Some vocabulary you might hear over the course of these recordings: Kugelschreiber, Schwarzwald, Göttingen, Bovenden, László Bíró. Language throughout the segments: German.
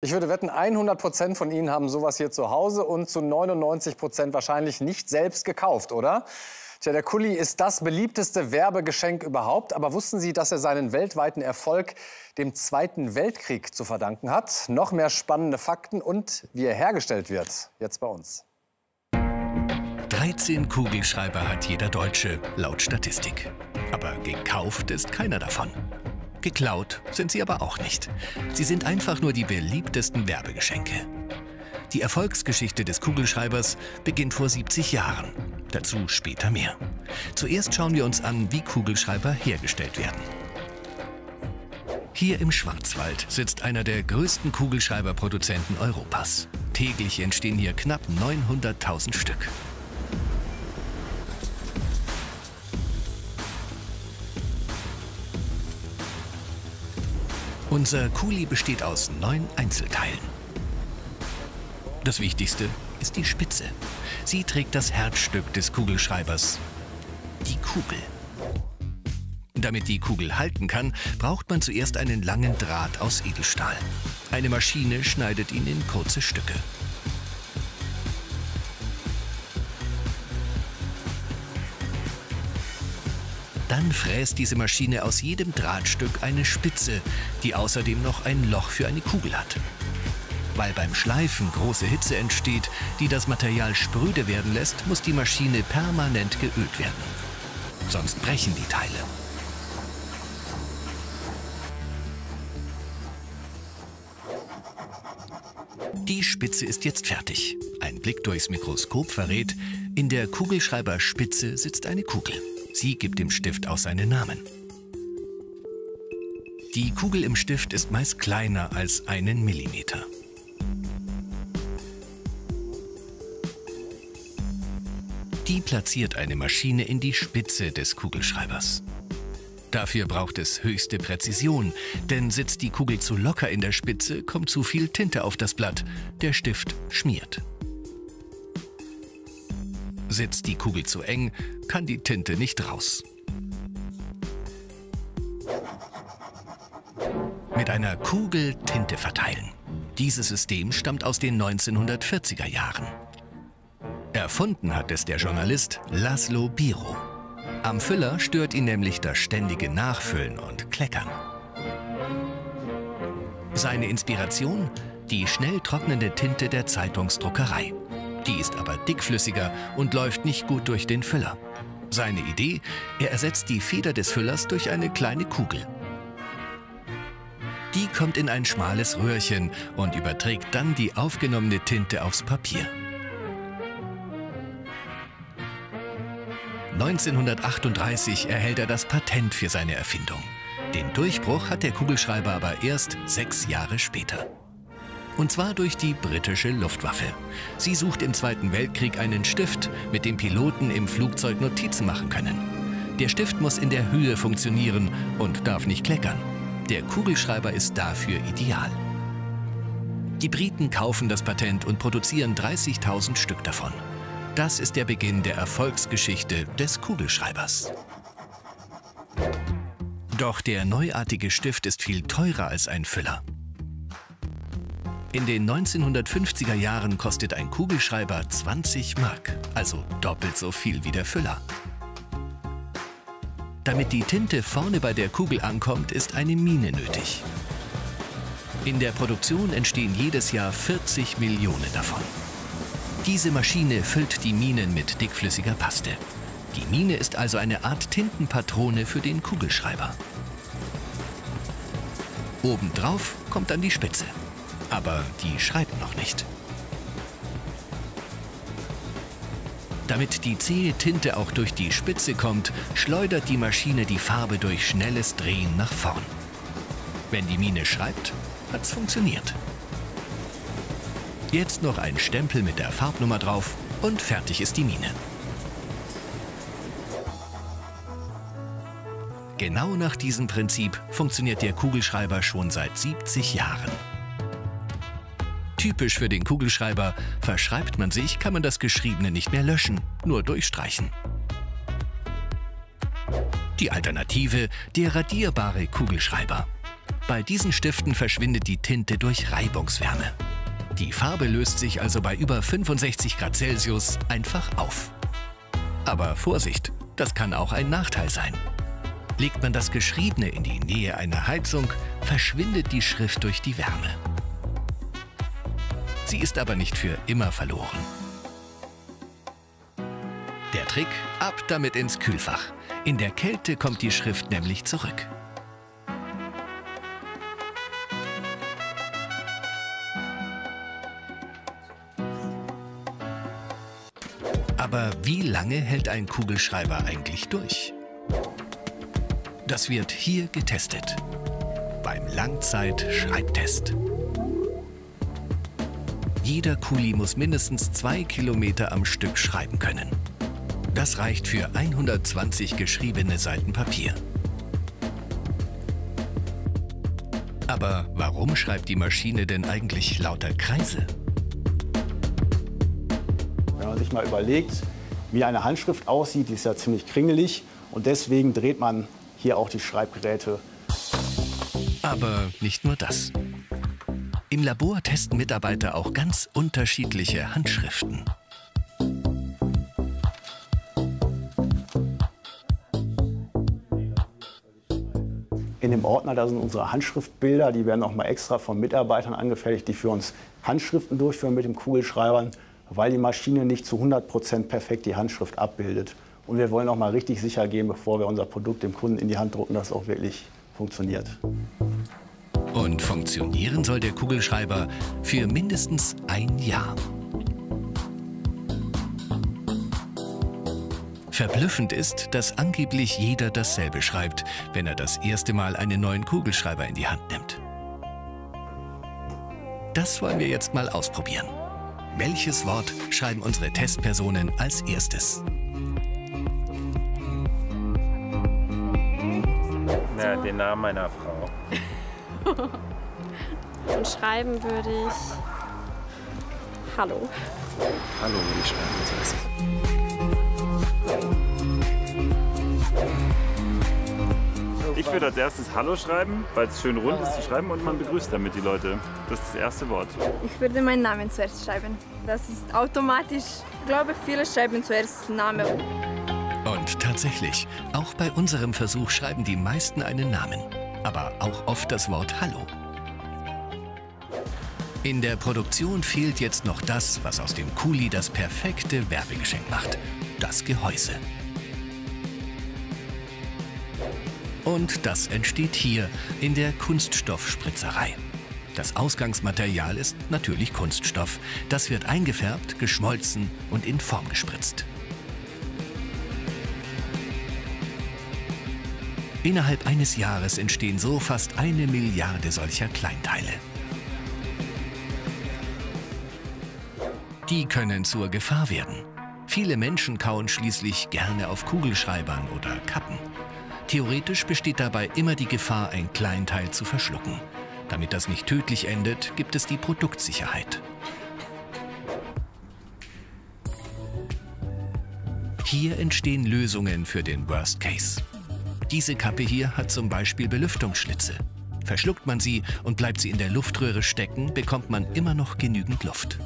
Ich würde wetten, 100% von Ihnen haben sowas hier zu Hause und zu 99% wahrscheinlich nicht selbst gekauft, oder? Tja, der Kuli ist das beliebteste Werbegeschenk überhaupt. Aber wussten Sie, dass er seinen weltweiten Erfolg dem Zweiten Weltkrieg zu verdanken hat? Noch mehr spannende Fakten und wie er hergestellt wird, jetzt bei uns. 13 Kugelschreiber hat jeder Deutsche, laut Statistik. Aber gekauft ist keiner davon. Geklaut sind sie aber auch nicht. Sie sind einfach nur die beliebtesten Werbegeschenke. Die Erfolgsgeschichte des Kugelschreibers beginnt vor 70 Jahren. Dazu später mehr. Zuerst schauen wir uns an, wie Kugelschreiber hergestellt werden. Hier im Schwarzwald sitzt einer der größten Kugelschreiberproduzenten Europas. Täglich entstehen hier knapp 900.000 Stück. Unser Kuli besteht aus 9 Einzelteilen. Das Wichtigste ist die Spitze. Sie trägt das Herzstück des Kugelschreibers, die Kugel. Damit die Kugel halten kann, braucht man zuerst einen langen Draht aus Edelstahl. Eine Maschine schneidet ihn in kurze Stücke. Dann fräst diese Maschine aus jedem Drahtstück eine Spitze, die außerdem noch ein Loch für eine Kugel hat. Weil beim Schleifen große Hitze entsteht, die das Material spröde werden lässt, muss die Maschine permanent geölt werden. Sonst brechen die Teile. Die Spitze ist jetzt fertig. Ein Blick durchs Mikroskop verrät, in der Kugelschreiberspitze sitzt eine Kugel. Sie gibt dem Stift auch seinen Namen. Die Kugel im Stift ist meist kleiner als 1 Millimeter. Die platziert eine Maschine in die Spitze des Kugelschreibers. Dafür braucht es höchste Präzision, denn sitzt die Kugel zu locker in der Spitze, kommt zu viel Tinte auf das Blatt. Der Stift schmiert. Sitzt die Kugel zu eng, kann die Tinte nicht raus. Mit einer Kugel Tinte verteilen. Dieses System stammt aus den 1940er Jahren. Erfunden hat es der Journalist László Bíró. Am Füller stört ihn nämlich das ständige Nachfüllen und Kleckern. Seine Inspiration? Die schnell trocknende Tinte der Zeitungsdruckerei. Die ist aber dickflüssiger und läuft nicht gut durch den Füller. Seine Idee? Er ersetzt die Feder des Füllers durch eine kleine Kugel. Die kommt in ein schmales Röhrchen und überträgt dann die aufgenommene Tinte aufs Papier. 1938 erhält er das Patent für seine Erfindung. Den Durchbruch hat der Kugelschreiber aber erst 6 Jahre später. Und zwar durch die britische Luftwaffe. Sie sucht im Zweiten Weltkrieg einen Stift, mit dem Piloten im Flugzeug Notizen machen können. Der Stift muss in der Höhe funktionieren und darf nicht kleckern. Der Kugelschreiber ist dafür ideal. Die Briten kaufen das Patent und produzieren 30.000 Stück davon. Das ist der Beginn der Erfolgsgeschichte des Kugelschreibers. Doch der neuartige Stift ist viel teurer als ein Füller. In den 1950er Jahren kostet ein Kugelschreiber 20 Mark, also doppelt so viel wie der Füller. Damit die Tinte vorne bei der Kugel ankommt, ist eine Mine nötig. In der Produktion entstehen jedes Jahr 40 Millionen davon. Diese Maschine füllt die Minen mit dickflüssiger Paste. Die Mine ist also eine Art Tintenpatrone für den Kugelschreiber. Obendrauf kommt dann die Spitze. Aber die schreibt noch nicht. Damit die zähe Tinte auch durch die Spitze kommt, schleudert die Maschine die Farbe durch schnelles Drehen nach vorn. Wenn die Mine schreibt, hat's funktioniert. Jetzt noch ein Stempel mit der Farbnummer drauf und fertig ist die Mine. Genau nach diesem Prinzip funktioniert der Kugelschreiber schon seit 70 Jahren. Typisch für den Kugelschreiber, verschreibt man sich, kann man das Geschriebene nicht mehr löschen, nur durchstreichen. Die Alternative, der radierbare Kugelschreiber. Bei diesen Stiften verschwindet die Tinte durch Reibungswärme. Die Farbe löst sich also bei über 65 Grad Celsius einfach auf. Aber Vorsicht, das kann auch ein Nachteil sein. Legt man das Geschriebene in die Nähe einer Heizung, verschwindet die Schrift durch die Wärme. Sie ist aber nicht für immer verloren. Der Trick: ab damit ins Kühlfach. In der Kälte kommt die Schrift nämlich zurück. Aber wie lange hält ein Kugelschreiber eigentlich durch? Das wird hier getestet. Beim Langzeit-Schreibtest. Jeder Kuli muss mindestens 2 Kilometer am Stück schreiben können. Das reicht für 120 geschriebene Seiten Papier. Aber warum schreibt die Maschine denn eigentlich lauter Kreise? Wenn man sich mal überlegt, wie eine Handschrift aussieht, die ist ja ziemlich kringelig. Und deswegen dreht man hier auch die Schreibgeräte. Aber nicht nur das. Im Labor testen Mitarbeiter auch ganz unterschiedliche Handschriften. In dem Ordner, da sind unsere Handschriftbilder, die werden auch mal extra von Mitarbeitern angefertigt, die für uns Handschriften durchführen mit dem Kugelschreiber, weil die Maschine nicht zu 100% perfekt die Handschrift abbildet. Und wir wollen auch mal richtig sicher gehen, bevor wir unser Produkt dem Kunden in die Hand drucken, dass es auch wirklich funktioniert. Und funktionieren soll der Kugelschreiber für mindestens 1 Jahr. Verblüffend ist, dass angeblich jeder dasselbe schreibt, wenn er das erste Mal einen neuen Kugelschreiber in die Hand nimmt. Das wollen wir jetzt mal ausprobieren. Welches Wort schreiben unsere Testpersonen als erstes? Na, den Namen meiner Frau. Und schreiben würde ich Hallo. Hallo würde ich schreiben, das heißt. Ich würde als erstes Hallo schreiben, weil es schön rund ist zu schreiben und man begrüßt damit die Leute. Das ist das erste Wort. Ich würde meinen Namen zuerst schreiben. Das ist automatisch. Ich glaube, viele schreiben zuerst Namen. Und tatsächlich, auch bei unserem Versuch schreiben die meisten einen Namen. Aber auch oft das Wort Hallo. In der Produktion fehlt jetzt noch das, was aus dem Kuli das perfekte Werbegeschenk macht: das Gehäuse. Und das entsteht hier, in der Kunststoffspritzerei. Das Ausgangsmaterial ist natürlich Kunststoff. Das wird eingefärbt, geschmolzen und in Form gespritzt. Innerhalb eines Jahres entstehen so fast 1 Milliarde solcher Kleinteile. Die können zur Gefahr werden. Viele Menschen kauen schließlich gerne auf Kugelschreibern oder Kappen. Theoretisch besteht dabei immer die Gefahr, ein Kleinteil zu verschlucken. Damit das nicht tödlich endet, gibt es die Produktsicherheit. Hier entstehen Lösungen für den Worst Case. Diese Kappe hier hat zum Beispiel Belüftungsschlitze. Verschluckt man sie und bleibt sie in der Luftröhre stecken, bekommt man immer noch genügend Luft.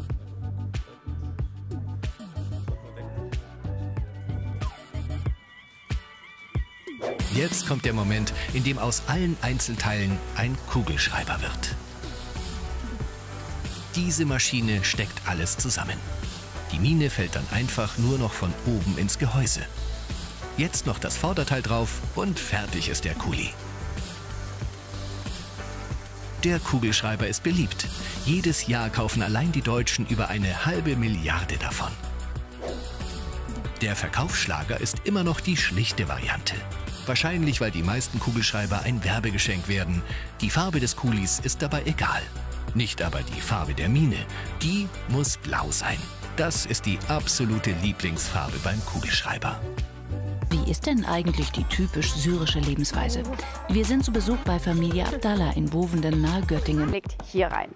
Jetzt kommt der Moment, in dem aus allen Einzelteilen ein Kugelschreiber wird. Diese Maschine steckt alles zusammen. Die Mine fällt dann einfach nur noch von oben ins Gehäuse. Jetzt noch das Vorderteil drauf und fertig ist der Kuli. Der Kugelschreiber ist beliebt. Jedes Jahr kaufen allein die Deutschen über 1,5 Milliarde davon. Der Verkaufsschlager ist immer noch die schlichte Variante. Wahrscheinlich, weil die meisten Kugelschreiber ein Werbegeschenk werden. Die Farbe des Kulis ist dabei egal. Nicht aber die Farbe der Mine. Die muss blau sein. Das ist die absolute Lieblingsfarbe beim Kugelschreiber. Wie ist denn eigentlich die typisch syrische Lebensweise? Wir sind zu Besuch bei Familie Abdallah in Bovenden nahe Göttingen. Legt hier rein.